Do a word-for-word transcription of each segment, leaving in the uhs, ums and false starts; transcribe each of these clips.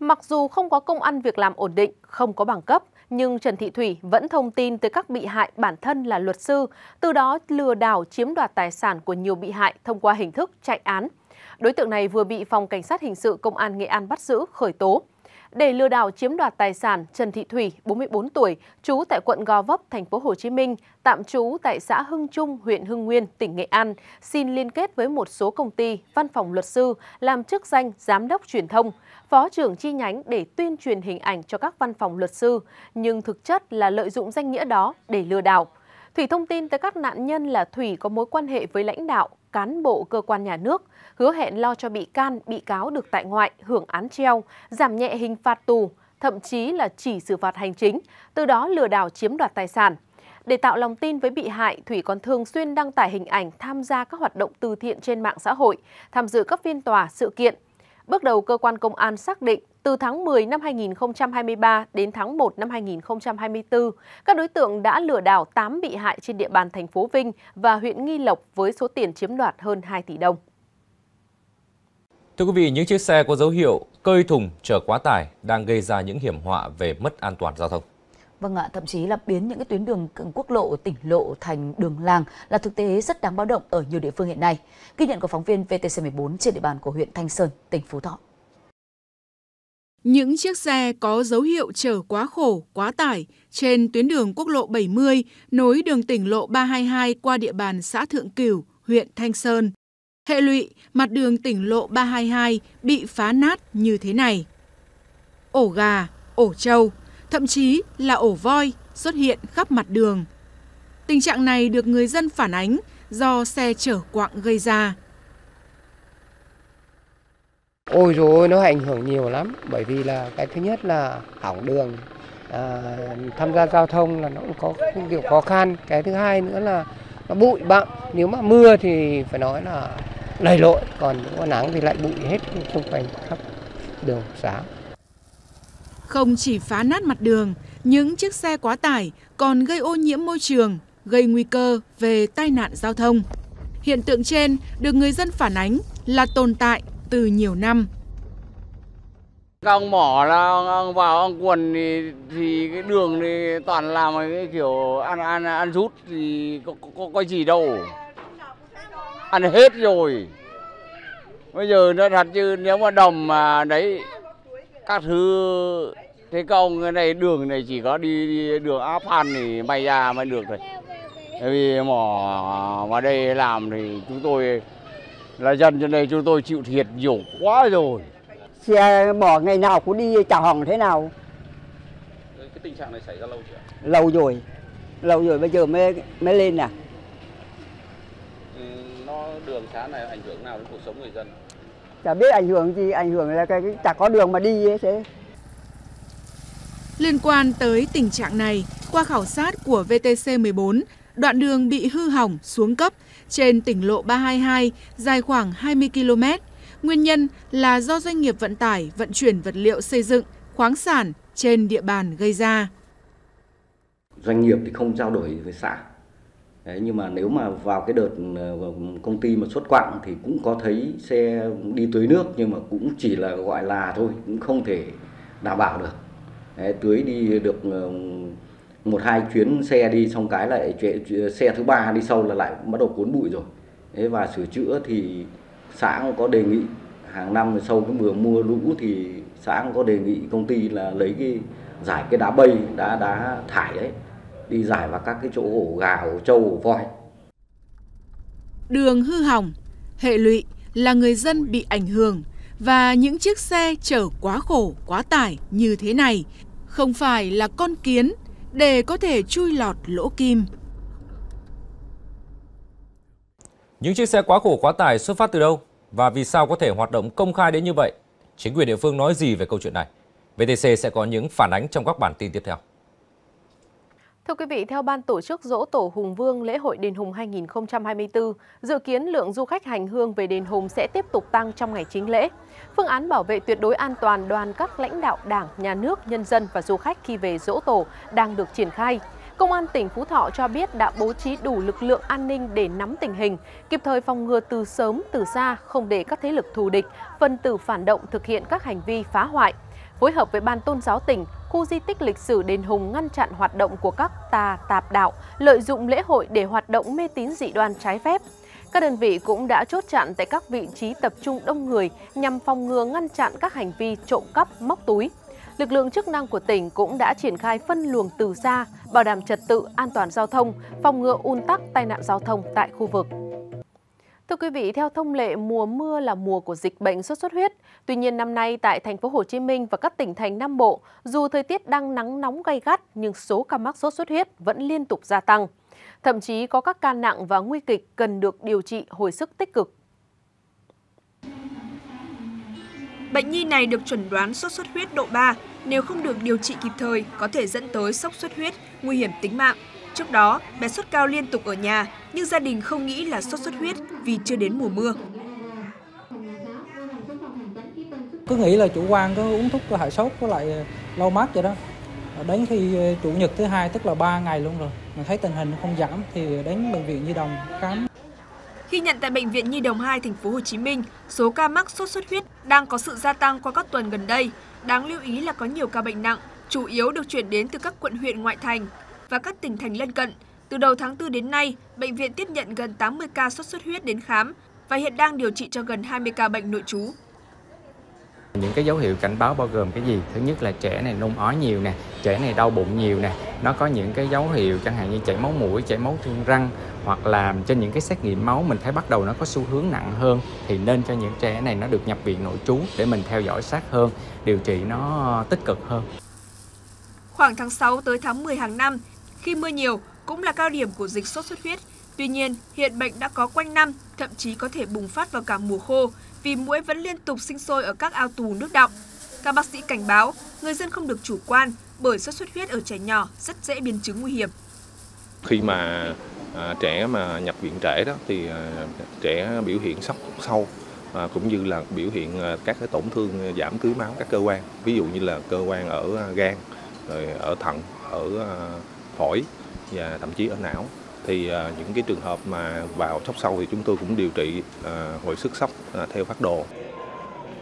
Mặc dù không có công ăn việc làm ổn định, không có bằng cấp, nhưng Trần Thị Thủy vẫn thông tin tới các bị hại bản thân là luật sư, từ đó lừa đảo chiếm đoạt tài sản của nhiều bị hại thông qua hình thức chạy án. Đối tượng này vừa bị Phòng Cảnh sát Hình sự Công an Nghệ An bắt giữ, khởi tố. Để lừa đảo chiếm đoạt tài sản, Trần Thị Thủy, bốn mươi bốn tuổi, trú tại quận Gò Vấp, thành phố Hồ Chí Minh, tạm trú tại xã Hưng Trung, huyện Hưng Nguyên, tỉnh Nghệ An, xin liên kết với một số công ty, văn phòng luật sư, làm chức danh giám đốc truyền thông, phó trưởng chi nhánh để tuyên truyền hình ảnh cho các văn phòng luật sư, nhưng thực chất là lợi dụng danh nghĩa đó để lừa đảo. Thủy thông tin tới các nạn nhân là Thủy có mối quan hệ với lãnh đạo, cán bộ cơ quan nhà nước, hứa hẹn lo cho bị can, bị cáo được tại ngoại, hưởng án treo, giảm nhẹ hình phạt tù, thậm chí là chỉ xử phạt hành chính, từ đó lừa đảo chiếm đoạt tài sản. Để tạo lòng tin với bị hại, Thủy còn thường xuyên đăng tải hình ảnh tham gia các hoạt động từ thiện trên mạng xã hội, tham dự các phiên tòa, sự kiện. Bước đầu, cơ quan công an xác định, từ tháng mười năm hai nghìn không trăm hai mươi ba đến tháng một năm hai nghìn không trăm hai mươi tư, các đối tượng đã lừa đảo tám bị hại trên địa bàn thành phố Vinh và huyện Nghi Lộc với số tiền chiếm đoạt hơn hai tỷ đồng. Thưa quý vị, những chiếc xe có dấu hiệu cơi thùng chở quá tải đang gây ra những hiểm họa về mất an toàn giao thông. Vâng ạ, thậm chí là biến những cái tuyến đường quốc lộ, tỉnh lộ thành đường làng là thực tế rất đáng báo động ở nhiều địa phương hiện nay. Ghi nhận của phóng viên V T C mười bốn trên địa bàn của huyện Thanh Sơn, tỉnh Phú Thọ. Những chiếc xe có dấu hiệu chở quá khổ, quá tải trên tuyến đường quốc lộ bảy mươi nối đường tỉnh lộ ba hai hai qua địa bàn xã Thượng Cửu, huyện Thanh Sơn. Hệ lụy, mặt đường tỉnh lộ ba hai hai bị phá nát như thế này. Ổ gà, ổ trâu, thậm chí là ổ voi xuất hiện khắp mặt đường. Tình trạng này được người dân phản ánh do xe chở quặng gây ra. Ôi dồi ôi, nó ảnh hưởng nhiều lắm, bởi vì là cái thứ nhất là hỏng đường, à, tham gia giao thông là nó cũng có điều khó khăn. Cái thứ hai nữa là nó bụi bặm, nếu mà mưa thì phải nói là lầy lội, còn nếu có nắng thì lại bụi hết xung quanh khắp đường xá. Không chỉ phá nát mặt đường, những chiếc xe quá tải còn gây ô nhiễm môi trường, gây nguy cơ về tai nạn giao thông. Hiện tượng trên được người dân phản ánh là tồn tại từ nhiều năm. Các ông mỏ là vào ông quần thì, thì cái đường thì toàn làm cái kiểu ăn ăn ăn rút thì có, có, có gì đâu, ăn hết rồi. Bây giờ nó thật chứ nếu mà đồng mà đấy các thứ thế công cái này đường này chỉ có đi, đi đường áp phan thì bay ra mới được rồi. Bởi vì mỏ vào đây làm thì chúng tôi là dân trên đây chúng tôi chịu thiệt nhiều quá rồi. Xe mỏ ngày nào cũng đi chả hỏng thế nào. Cái tình trạng này xảy ra lâu chưa? Lâu rồi, lâu rồi bây giờ mới mới lên nè. À? Ừ, nó đường xá này ảnh hưởng nào đến cuộc sống người dân? Chả biết ảnh hưởng gì, ảnh hưởng là cái, cái chả có đường mà đi ấy thế. Liên quan tới tình trạng này, qua khảo sát của V T C mười bốn, đoạn đường bị hư hỏng xuống cấp trên tỉnh lộ ba hai hai dài khoảng hai mươi ki lô mét. Nguyên nhân là do doanh nghiệp vận tải vận chuyển vật liệu xây dựng, khoáng sản trên địa bàn gây ra. Doanh nghiệp thì không trao đổi với xã. Đấy, nhưng mà nếu mà vào cái đợt công ty mà xuất quặng thì cũng có thấy xe đi tưới nước, nhưng mà cũng chỉ là gọi là thôi, cũng không thể đảm bảo được. Đấy, tưới đi được một hai chuyến xe đi xong cái lại xe thứ ba đi sau là lại bắt đầu cuốn bụi rồi. Đấy, và sửa chữa thì xã cũng có đề nghị hàng năm sau cái mùa mưa lũ thì xã cũng có đề nghị công ty là lấy cái giải cái đá bay, đá đá thải đấy đi giải vào các cái chỗ ổ gà, ổ trâu, ổ voi. Đường hư hỏng, hệ lụy là người dân bị ảnh hưởng, và những chiếc xe chở quá khổ, quá tải như thế này không phải là con kiến để có thể chui lọt lỗ kim. Những chiếc xe quá khổ quá tải xuất phát từ đâu và vì sao có thể hoạt động công khai đến như vậy? Chính quyền địa phương nói gì về câu chuyện này? vê tê xê sẽ có những phản ánh trong các bản tin tiếp theo. Thưa quý vị, theo Ban tổ chức Dỗ Tổ Hùng Vương lễ hội Đền Hùng hai nghìn không trăm hai mươi tư, dự kiến lượng du khách hành hương về Đền Hùng sẽ tiếp tục tăng trong ngày chính lễ. Phương án bảo vệ tuyệt đối an toàn đoàn các lãnh đạo Đảng, Nhà nước, nhân dân và du khách khi về Dỗ Tổ đang được triển khai. Công an tỉnh Phú Thọ cho biết đã bố trí đủ lực lượng an ninh để nắm tình hình, kịp thời phòng ngừa từ sớm từ xa, không để các thế lực thù địch, phân tử phản động thực hiện các hành vi phá hoại. phối hợp với Ban Tôn giáo tỉnh, khu di tích lịch sử Đền Hùng ngăn chặn hoạt động của các tà tạp đạo, lợi dụng lễ hội để hoạt động mê tín dị đoan trái phép. Các đơn vị cũng đã chốt chặn tại các vị trí tập trung đông người nhằm phòng ngừa ngăn chặn các hành vi trộm cắp, móc túi. Lực lượng chức năng của tỉnh cũng đã triển khai phân luồng từ xa, bảo đảm trật tự, an toàn giao thông, phòng ngừa ùn tắc, tai nạn giao thông tại khu vực. Thưa quý vị, theo thông lệ, mùa mưa là mùa của dịch bệnh sốt xuất huyết. Tuy nhiên năm nay tại thành phố Hồ Chí Minh và các tỉnh thành Nam Bộ, dù thời tiết đang nắng nóng gay gắt nhưng số ca mắc sốt xuất huyết vẫn liên tục gia tăng. Thậm chí có các ca nặng và nguy kịch cần được điều trị hồi sức tích cực. Bệnh nhi này được chuẩn đoán sốt xuất huyết độ ba, nếu không được điều trị kịp thời có thể dẫn tới sốc xuất huyết, nguy hiểm tính mạng. Trước đó, bé sốt cao liên tục ở nhà, nhưng gia đình không nghĩ là sốt xuất huyết vì chưa đến mùa mưa. Cứ nghĩ là chủ quan cứ uống thuốc hạ sốt với lại lau mát vậy đó. Đến khi chủ nhật thứ hai tức là ba ngày luôn rồi, mà thấy tình hình không giảm thì đến bệnh viện Nhi Đồng khám. Ghi nhận tại bệnh viện Nhi Đồng hai thành phố Hồ Chí Minh, số ca mắc sốt xuất huyết đang có sự gia tăng qua các tuần gần đây. Đáng lưu ý là có nhiều ca bệnh nặng, chủ yếu được chuyển đến từ các quận huyện ngoại thành và các tỉnh thành lân cận. Từ đầu tháng tư đến nay, bệnh viện tiếp nhận gần tám mươi ca sốt xuất huyết đến khám và hiện đang điều trị cho gần hai mươi ca bệnh nội trú. Những cái dấu hiệu cảnh báo bao gồm cái gì? Thứ nhất là trẻ này nôn ói nhiều nè, trẻ này đau bụng nhiều nè, nó có những cái dấu hiệu chẳng hạn như chảy máu mũi, chảy máu trên răng, hoặc là trên những cái xét nghiệm máu mình thấy bắt đầu nó có xu hướng nặng hơn thì nên cho những trẻ này nó được nhập viện nội trú để mình theo dõi sát hơn, điều trị nó tích cực hơn. Khoảng tháng sáu tới tháng mười hàng năm, khi mưa nhiều cũng là cao điểm của dịch sốt xuất huyết. Tuy nhiên, hiện bệnh đã có quanh năm, thậm chí có thể bùng phát vào cả mùa khô vì muỗi vẫn liên tục sinh sôi ở các ao tù nước đọng. Các bác sĩ cảnh báo người dân không được chủ quan bởi sốt xuất huyết ở trẻ nhỏ rất dễ biến chứng nguy hiểm. Khi mà à, trẻ mà nhập viện trễ đó thì à, trẻ biểu hiện sốc sâu à, cũng như là biểu hiện à, các cái tổn thương giảm tưới máu các cơ quan, ví dụ như là cơ quan ở gan, rồi ở thận, ở à, phổi và thậm chí ở não. Thì những cái trường hợp mà vào sốc sâu thì chúng tôi cũng điều trị hồi sức sốc theo phác đồ.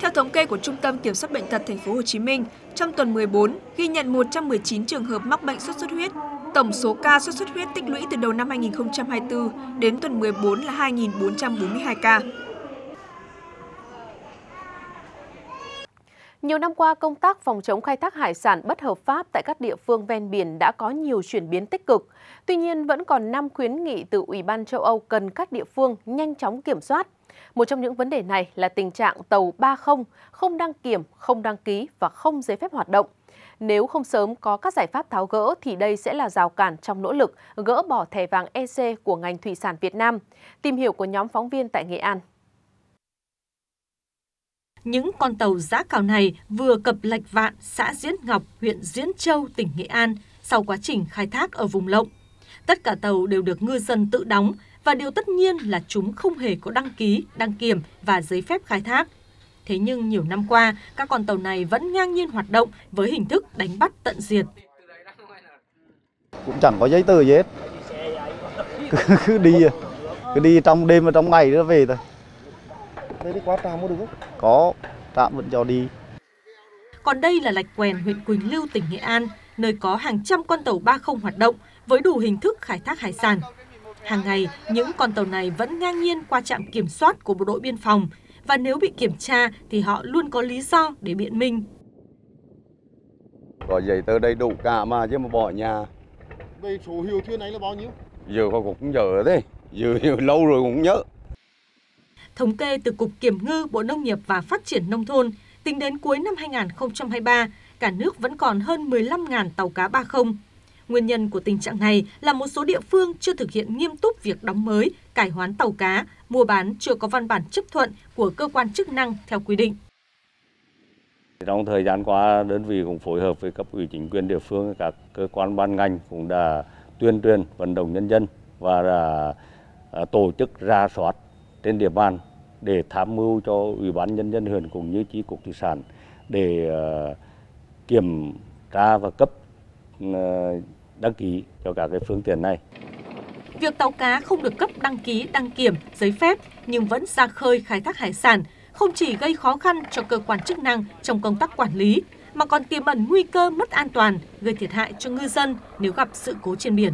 Theo thống kê của Trung tâm Kiểm soát bệnh tật thành phố Hồ Chí Minh, trong tuần mười bốn ghi nhận một trăm mười chín trường hợp mắc bệnh sốt xuất huyết. Tổng số ca sốt xuất huyết tích lũy từ đầu năm hai nghìn không trăm hai mươi tư đến tuần mười bốn là hai nghìn bốn trăm bốn mươi hai ca. Nhiều năm qua, công tác phòng chống khai thác hải sản bất hợp pháp tại các địa phương ven biển đã có nhiều chuyển biến tích cực. Tuy nhiên, vẫn còn năm khuyến nghị từ Ủy ban châu Âu cần các địa phương nhanh chóng kiểm soát. Một trong những vấn đề này là tình trạng tàu ba không, không đăng kiểm, không đăng ký và không giấy phép hoạt động. Nếu không sớm có các giải pháp tháo gỡ thì đây sẽ là rào cản trong nỗ lực gỡ bỏ thẻ vàng E C của ngành thủy sản Việt Nam. Tìm hiểu của nhóm phóng viên tại Nghệ An. Những con tàu giã cào này vừa cập Lạch Vạn, xã Diễn Ngọc, huyện Diễn Châu, tỉnh Nghệ An sau quá trình khai thác ở vùng lộng. Tất cả tàu đều được ngư dân tự đóng và điều tất nhiên là chúng không hề có đăng ký, đăng kiểm và giấy phép khai thác. Thế nhưng nhiều năm qua, các con tàu này vẫn ngang nhiên hoạt động với hình thức đánh bắt tận diệt. Cũng chẳng có giấy tờ gì hết. Cứ, cứ đi cứ đi trong đêm và trong ngày nữa về thôi. Đi qua trạm có được không? Có, trạm vẫn cho đi. Còn đây là Lạch Quèn, huyện Quỳnh Lưu, tỉnh Nghệ An, nơi có hàng trăm con tàu ba không hoạt động với đủ hình thức khai thác hải sản. Hàng ngày, những con tàu này vẫn ngang nhiên qua trạm kiểm soát của bộ đội biên phòng và nếu bị kiểm tra thì họ luôn có lý do để biện minh. Có giấy tờ đầy đủ cả mà chứ mà bỏ nhà. Đây số hiệu thuyền này là bao nhiêu? Giờ cũng nhớ đấy, giờ lâu rồi cũng nhớ. Thống kê từ Cục Kiểm ngư, Bộ Nông nghiệp và Phát triển Nông thôn, tính đến cuối năm hai nghìn không trăm hai mươi ba, cả nước vẫn còn hơn mười lăm nghìn tàu cá ba không. Nguyên nhân của tình trạng này là một số địa phương chưa thực hiện nghiêm túc việc đóng mới, cải hoán tàu cá, mua bán chưa có văn bản chấp thuận của cơ quan chức năng theo quy định. Trong thời gian qua, đơn vị cũng phối hợp với cấp ủy chính quyền địa phương, các cơ quan ban ngành cũng đã tuyên truyền vận động nhân dân và đã tổ chức rà soát trên địa bàn để tham mưu cho Ủy ban Nhân dân huyện cũng như chi cục thủy sản để kiểm tra và cấp đăng ký cho cả cái phương tiện này. Việc tàu cá không được cấp đăng ký, đăng kiểm, giấy phép nhưng vẫn ra khơi khai thác hải sản không chỉ gây khó khăn cho cơ quan chức năng trong công tác quản lý mà còn tiềm ẩn nguy cơ mất an toàn, gây thiệt hại cho ngư dân nếu gặp sự cố trên biển.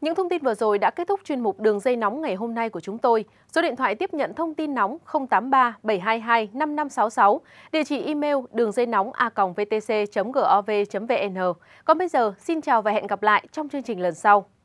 Những thông tin vừa rồi đã kết thúc chuyên mục Đường dây nóng ngày hôm nay của chúng tôi. Số điện thoại tiếp nhận thông tin nóng không tám ba bảy hai hai năm năm sáu sáu, địa chỉ email đường dây nóng a còng vtc chấm gov chấm vn. Còn bây giờ, xin chào và hẹn gặp lại trong chương trình lần sau.